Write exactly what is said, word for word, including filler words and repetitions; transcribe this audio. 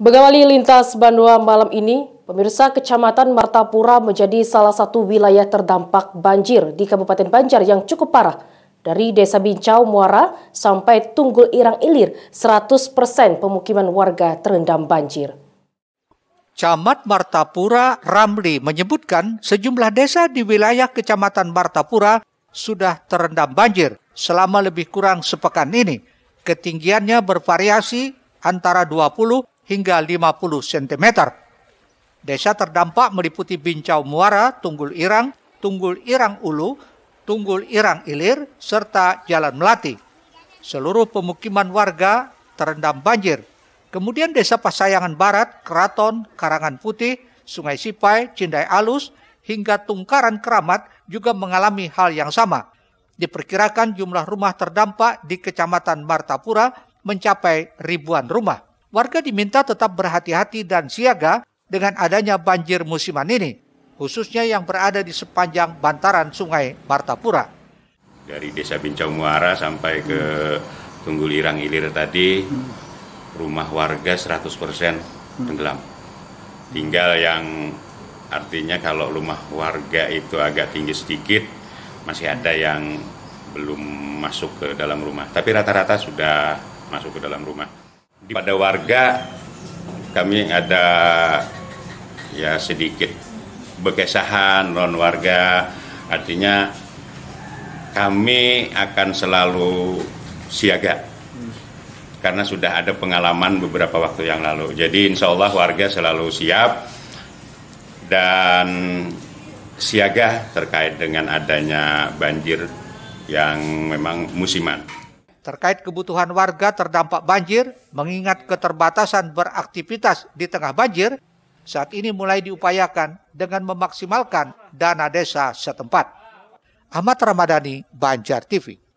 Begawi Lintas Banua malam ini, pemirsa, Kecamatan Martapura menjadi salah satu wilayah terdampak banjir di Kabupaten Banjar yang cukup parah. Dari desa Bincau Muara sampai Tunggul Irang Ilir, seratus persen pemukiman warga terendam banjir. Camat Martapura Ramli menyebutkan sejumlah desa di wilayah Kecamatan Martapura sudah terendam banjir selama lebih kurang sepekan ini. Ketinggiannya bervariasi antara dua puluh hingga lima puluh sentimeter. Desa terdampak meliputi Bincau Muara, Tunggul Irang, Tunggul Irang Ulu, Tunggul Irang Ilir, serta Jalan Melati. Seluruh pemukiman warga terendam banjir. Kemudian desa Pasayangan Barat, Keraton, Karangan Putih, Sungai Sipai, Cindai Alus, hingga Tungkaran Keramat juga mengalami hal yang sama. Diperkirakan jumlah rumah terdampak di Kecamatan Martapura mencapai ribuan rumah. Warga diminta tetap berhati-hati dan siaga dengan adanya banjir musiman ini, khususnya yang berada di sepanjang bantaran Sungai Martapura. Dari desa Bincau Muara sampai ke Tunggul Irang Ilir tadi, rumah warga seratus persen tenggelam. Tinggal yang artinya kalau rumah warga itu agak tinggi sedikit, masih ada yang belum masuk ke dalam rumah. Tapi rata-rata sudah masuk ke dalam rumah. Pada warga kami ada ya sedikit berkesahan non warga, artinya kami akan selalu siaga karena sudah ada pengalaman beberapa waktu yang lalu. Jadi insya Allah warga selalu siap dan siaga terkait dengan adanya banjir yang memang musiman. Terkait kebutuhan warga terdampak banjir, mengingat keterbatasan beraktivitas di tengah banjir, saat ini mulai diupayakan dengan memaksimalkan dana desa setempat. Ahmad Ramadhani, Banjar T V.